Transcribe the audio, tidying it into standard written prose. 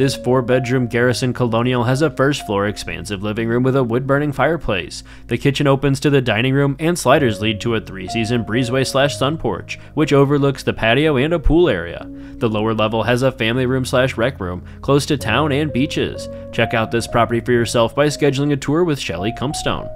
This 4-bedroom Garrison colonial has a first-floor expansive living room with a wood-burning fireplace. The kitchen opens to the dining room, and sliders lead to a 3-season breezeway/sun porch, which overlooks the patio and a pool area. The lower level has a family room/rec room, close to town and beaches. Check out this property for yourself by scheduling a tour with Shelly Cumpstone.